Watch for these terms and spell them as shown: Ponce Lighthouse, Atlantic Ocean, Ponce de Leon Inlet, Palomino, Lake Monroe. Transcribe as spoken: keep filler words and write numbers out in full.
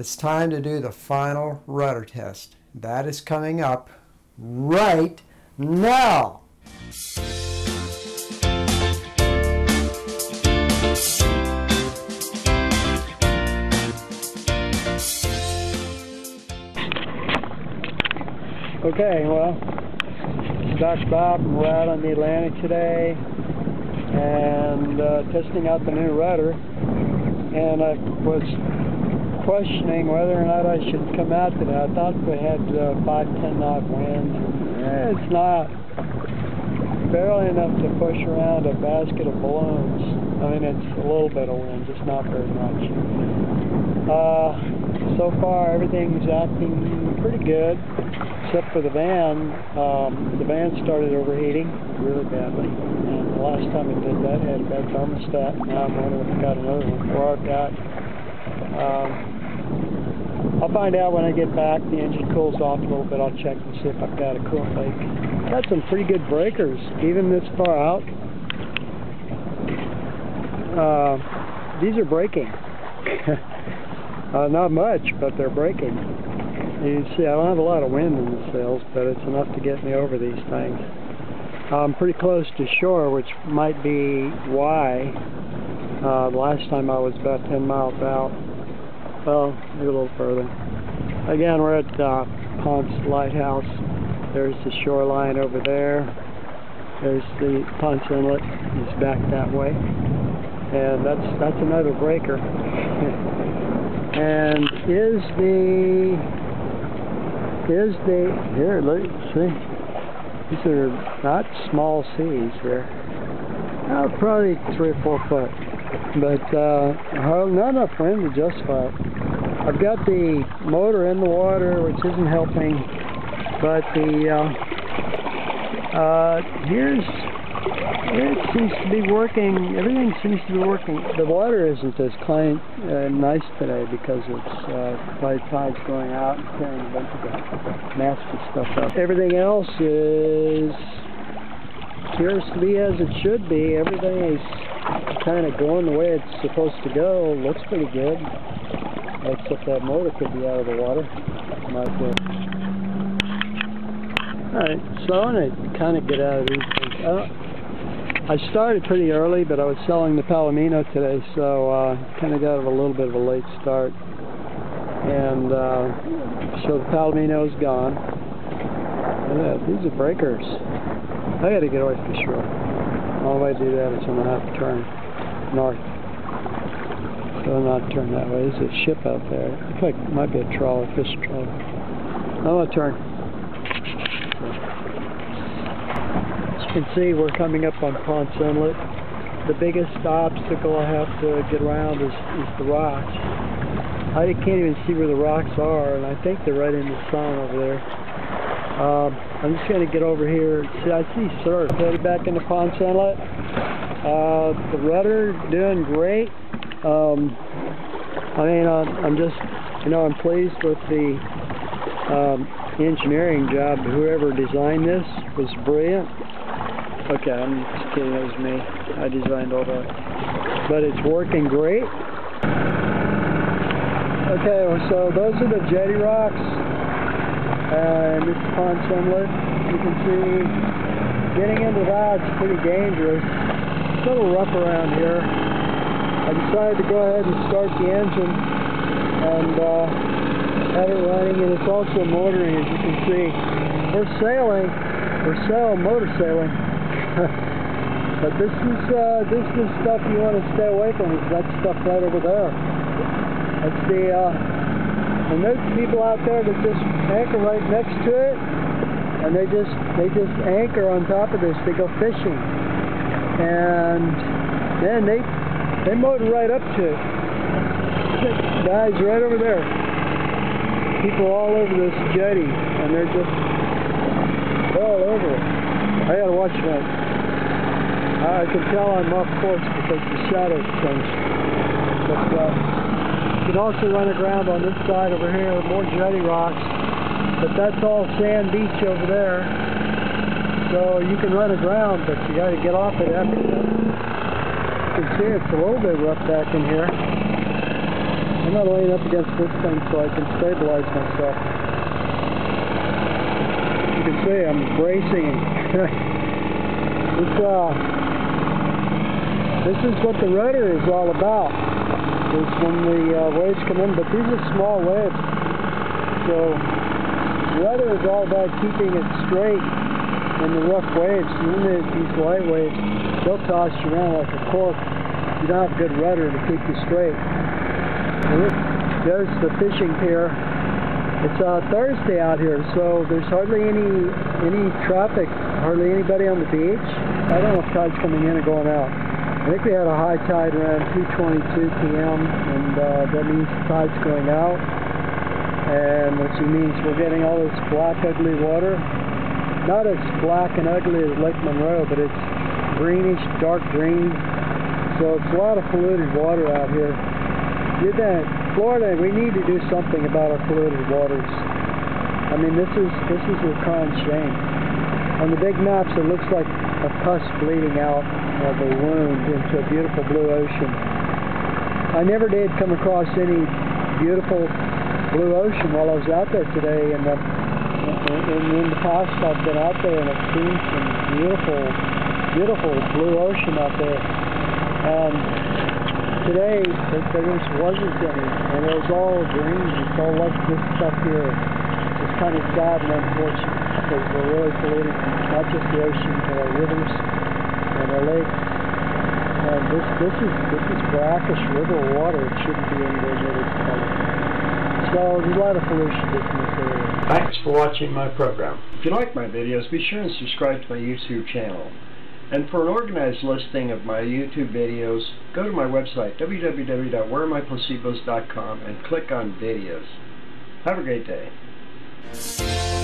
It's time to do the final rudder test. That is coming up right now. Okay, well, Doc Bob, and we're out on the Atlantic today and uh, testing out the new rudder, and I was questioning whether or not I should come out today. I thought we had uh, five, ten knot winds. Eh, it's not. Barely enough to push around a basket of balloons. I mean, it's a little bit of wind, just not very much. Uh, so far, everything's acting pretty good, except for the van. Um, the van started overheating really badly, and the last time it did that, it had a bad thermostat. Now I'm wondering if I've got another one, or I've got. Um, I'll find out when I get back. The engine cools off a little bit. I'll check and see if I've got a coolant leak. Got some pretty good breakers, even this far out. Uh, these are breaking. uh, not much, but they're breaking. You see, I don't have a lot of wind in the sails, but it's enough to get me over these things. I'm pretty close to shore, which might be why uh, last time I was about ten miles out. Well, maybe a little further. Again, we're at uh, Ponce Lighthouse. There's the shoreline over there. There's the Ponce Inlet. It's back that way. And that's that's another breaker. And is the is the here, look, see. These are not small seas here. Oh, probably three or four foot. But uh not enough wind to justify it. I've got the motor in the water, which isn't helping. But the, uh, uh, here's, it seems to be working, everything seems to be working. The water isn't as clean, uh, nice today because it's, uh, by the tide's going out and carrying a bunch of nasty stuff up. Everything else is, appears to be as it should be. Everything is kind of going the way it's supposed to go. Looks pretty good, except that motor could be out of the water. Might be. Alright, so I want to kind of get out of these things. Uh, I started pretty early, but I was selling the Palomino today, so uh kind of got a little bit of a late start. And uh, so the Palomino's gone. Look at that, these are breakers. I got to get away from the shore. The only way to do that is I'm going to have to turn north. So I'm not turn that way. There's a ship out there. I think it might be a trawler, fish trawler. I'm going to turn. You can see we're coming up on Ponce Inlet. The biggest obstacle I have to get around is, is the rocks. I can't even see where the rocks are, and I think they're right in the sun over there. Um, I'm just going to get over here. See, I see surf. Headed back into Ponce Inlet. Uh, the rudder doing great. Um, I mean, I'm, I'm just, you know, I'm pleased with the um, engineering job. Whoever designed this was brilliant. Okay, I'm just kidding, it was me. I designed all that. But it's working great. Okay, so those are the jetty rocks. And this is Ponce Inlet. You can see getting into that is pretty dangerous. It's a little rough around here. I decided to go ahead and start the engine and uh, have it running. And it's also motoring, as you can see. We're sailing, we're sailing, motor sailing. But this is uh, this is stuff you want to stay away from. That stuff right over there. That's the uh, and there's people out there that just anchor right next to it, and they just they just anchor on top of this. They go fishing, and then they they motor right up to it. Guys right over there. People all over this jetty, and they're just all over it. I gotta watch that. I can tell I'm off course because the shadows change. But uh, you can also run aground on this side over here, more jetty rocks. But that's all sand beach over there. So you can run aground, but you got to get off it after that. You can see it's a little bit rough back in here. And I'm not laying up against this thing so I can stabilize myself. You can see I'm bracing. This, uh, this is what the rudder is all about, is when the uh, waves come in, but these are small waves. So rudder is all about keeping it straight in the rough waves, and then there's these light waves, they'll toss you around like a cork. You don't have a good rudder to keep you straight. And this, there's the fishing pier. It's uh, Thursday out here, so there's hardly any any traffic, hardly anybody on the beach. I don't know if tide's coming in or going out. I think we had a high tide around two twenty-two p m and uh, that means the tide's going out, and which means we're getting all this black, ugly water. Not as black and ugly as Lake Monroe, but it's greenish, dark green. So it's a lot of polluted water out here. You're down in Florida, we need to do something about our polluted waters. I mean, this is this is a crying shame. On the big maps, it looks like a pus bleeding out of a wound into a beautiful blue ocean. I never did come across any beautiful blue ocean while I was out there today, and the In, in the past, I've been out there and I've seen some beautiful, beautiful blue ocean out there. Um, today, there just wasn't any, and it was all green. It's all like this stuff here. It's kind of sad and unfortunate because we're really polluting not just the ocean, but our rivers and our lakes. And this, this is this is brackish river water. It shouldn't be anywhere near this color. So there's a lot of pollution in this area. Thanks for watching my program. If you like my videos, be sure and subscribe to my YouTube channel. And for an organized listing of my YouTube videos, go to my website, w w w dot where are my placebos dot com, and click on videos. Have a great day.